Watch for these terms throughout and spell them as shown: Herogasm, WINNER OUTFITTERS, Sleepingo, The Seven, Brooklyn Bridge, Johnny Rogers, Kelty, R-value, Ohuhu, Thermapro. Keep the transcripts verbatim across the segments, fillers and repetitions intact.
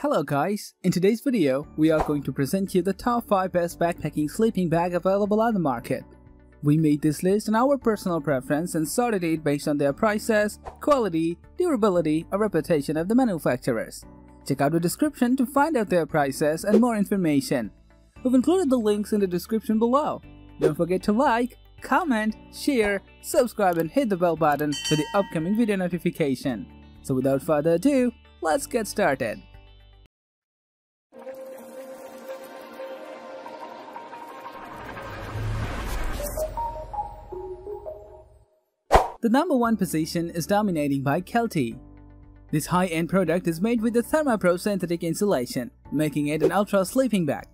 Hello guys, in today's video, we are going to present you the top five best backpacking sleeping bag available on the market. We made this list on our personal preference and sorted it based on their prices, quality, durability, or reputation of the manufacturers. Check out the description to find out their prices and more information. We've included the links in the description below. Don't forget to like, comment, share, subscribe and hit the bell button for the upcoming video notification. So without further ado, let's get started. The number one position is dominating by Kelty. This high-end product is made with the Thermapro synthetic insulation, making it an ultra sleeping bag,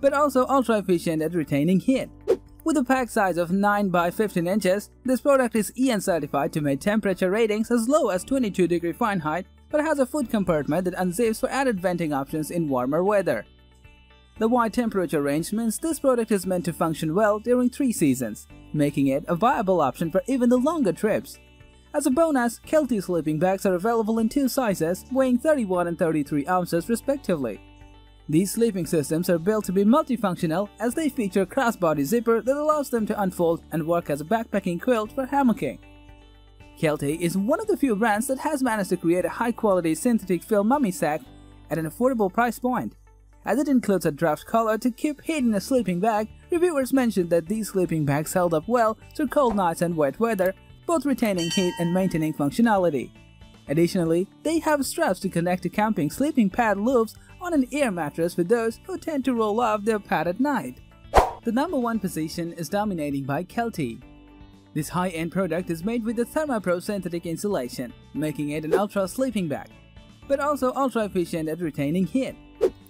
but also ultra efficient at retaining heat. With a pack size of nine by fifteen inches, this product is E N certified to make temperature ratings as low as twenty-two degrees Fahrenheit, but has a foot compartment that unzips for added venting options in warmer weather. The wide temperature range means this product is meant to function well during three seasons, making it a viable option for even the longer trips. As a bonus, Kelty sleeping bags are available in two sizes, weighing thirty-one and thirty-three ounces respectively. These sleeping systems are built to be multifunctional as they feature a crossbody zipper that allows them to unfold and work as a backpacking quilt for hammocking. Kelty is one of the few brands that has managed to create a high-quality synthetic film mummy sack at an affordable price point. As it includes a draft collar to keep heat in a sleeping bag, reviewers mentioned that these sleeping bags held up well through cold nights and wet weather, both retaining heat and maintaining functionality. Additionally, they have straps to connect to camping sleeping pad loops on an air mattress for those who tend to roll off their pad at night. The number one position is dominating by Kelty. This high-end product is made with the Thermapro synthetic insulation, making it an ultra sleeping bag, but also ultra efficient at retaining heat.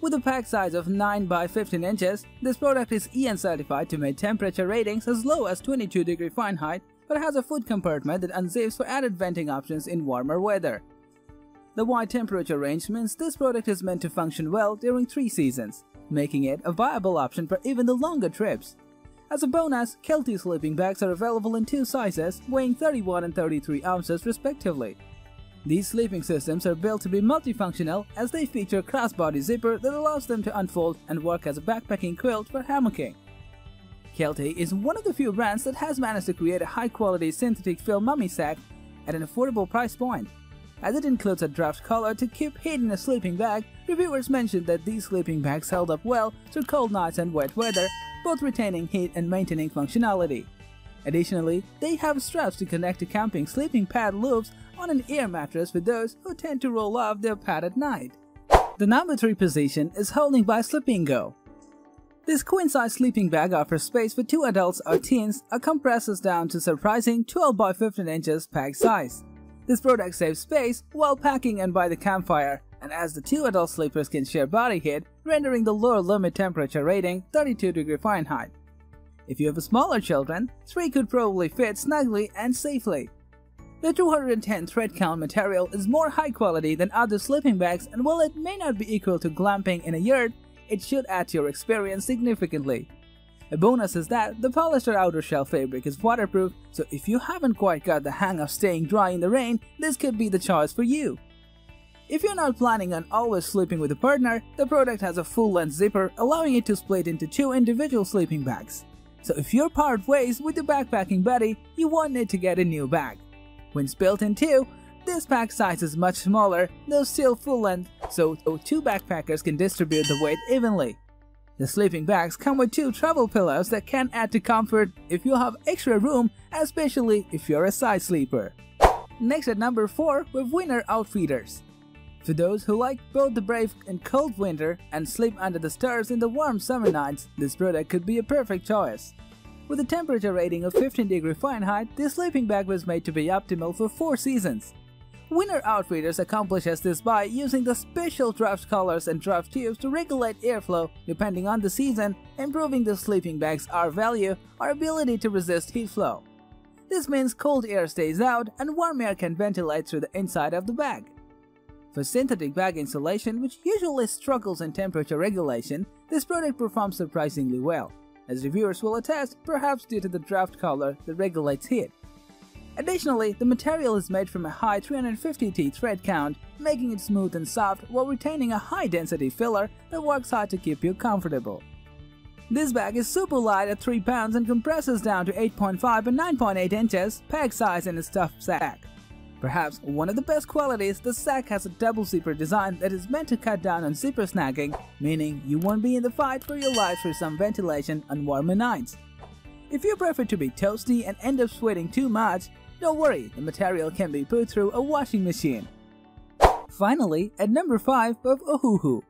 With a pack size of nine by fifteen inches, this product is E N certified to make temperature ratings as low as twenty-two degrees Fahrenheit, but has a foot compartment that unzips for added venting options in warmer weather. The wide temperature range means this product is meant to function well during three seasons, making it a viable option for even the longer trips. As a bonus, Kelty sleeping bags are available in two sizes, weighing thirty-one and thirty-three ounces respectively. These sleeping systems are built to be multifunctional as they feature a crossbody zipper that allows them to unfold and work as a backpacking quilt for hammocking. Kelty is one of the few brands that has managed to create a high-quality synthetic film mummy sack at an affordable price point. As it includes a draft collar to keep heat in a sleeping bag, reviewers mentioned that these sleeping bags held up well through cold nights and wet weather, both retaining heat and maintaining functionality. Additionally, they have straps to connect to camping sleeping pad loops on an air mattress for those who tend to roll off their pad at night. The number three position is holding by Sleepingo. This queen-size sleeping bag offers space for two adults or teens or compresses down to surprising twelve by fifteen inches pack size. This product saves space while packing and by the campfire, and as the two adult sleepers can share body heat, rendering the lower limit temperature rating thirty-two degrees Fahrenheit. If you have smaller children, three could probably fit snugly and safely. The two hundred ten thread count material is more high quality than other sleeping bags, and while it may not be equal to glamping in a yurt, it should add to your experience significantly. A bonus is that the polyester outer shell fabric is waterproof, so if you haven't quite got the hang of staying dry in the rain, this could be the choice for you. If you're not planning on always sleeping with a partner, the product has a full-length zipper allowing it to split into two individual sleeping bags. So if you're part ways with your backpacking buddy, you won't need to get a new bag. When split in two, this pack size is much smaller, though still full length, so two backpackers can distribute the weight evenly. The sleeping bags come with two travel pillows that can add to comfort if you have extra room, especially if you're a side sleeper. Next at number four with WINNER Outfitters. For those who like both the brave and cold winter and sleep under the stars in the warm summer nights, this product could be a perfect choice. With a temperature rating of fifteen degrees Fahrenheit, this sleeping bag was made to be optimal for four seasons. WINNER Outfitters accomplishes this by using the special draft collars and draft tubes to regulate airflow depending on the season, improving the sleeping bag's R-value or ability to resist heat flow. This means cold air stays out and warm air can ventilate through the inside of the bag. For synthetic bag insulation, which usually struggles in temperature regulation, this product performs surprisingly well, as reviewers will attest, perhaps due to the draft collar that regulates heat. Additionally, the material is made from a high three hundred fifty T thread count, making it smooth and soft while retaining a high density filler that works hard to keep you comfortable. This bag is super light at three pounds and compresses down to eight point five and nine point eight inches, peg size in a stuffed sack. Perhaps one of the best qualities, the sack has a double zipper design that is meant to cut down on zipper snagging, meaning you won't be in the fight for your life for some ventilation on warmer nights. If you prefer to be toasty and end up sweating too much, don't worry, the material can be put through a washing machine. Finally, at number five of Ohuhu.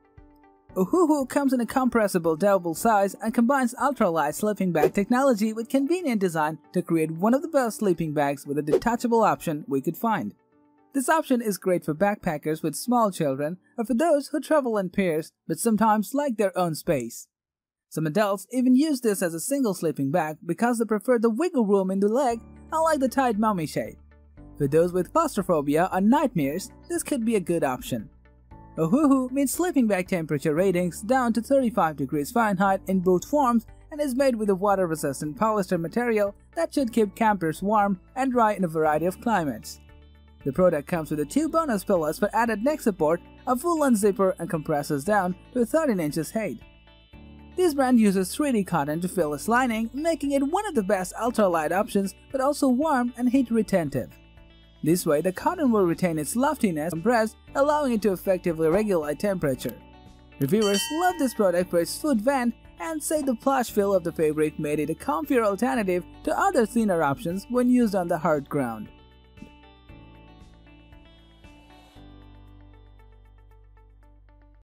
Ohuhu comes in a compressible double size and combines ultralight sleeping bag technology with convenient design to create one of the best sleeping bags with a detachable option we could find. This option is great for backpackers with small children or for those who travel in pairs but sometimes like their own space. Some adults even use this as a single sleeping bag because they prefer the wiggle room in the leg, unlike the tight mummy shape. For those with claustrophobia or nightmares, this could be a good option. Ohuhu meets sleeping bag temperature ratings down to thirty-five degrees Fahrenheit in both forms and is made with a water-resistant polyester material that should keep campers warm and dry in a variety of climates. The product comes with two bonus pillows for added neck support, a full-length zipper, and compresses down to thirteen inches height. This brand uses three D cotton to fill its lining, making it one of the best ultralight options but also warm and heat retentive. This way, the cotton will retain its loftiness compressed, allowing it to effectively regulate temperature. Reviewers love this product for its foot vent and say the plush feel of the fabric made it a comfier alternative to other thinner options when used on the hard ground.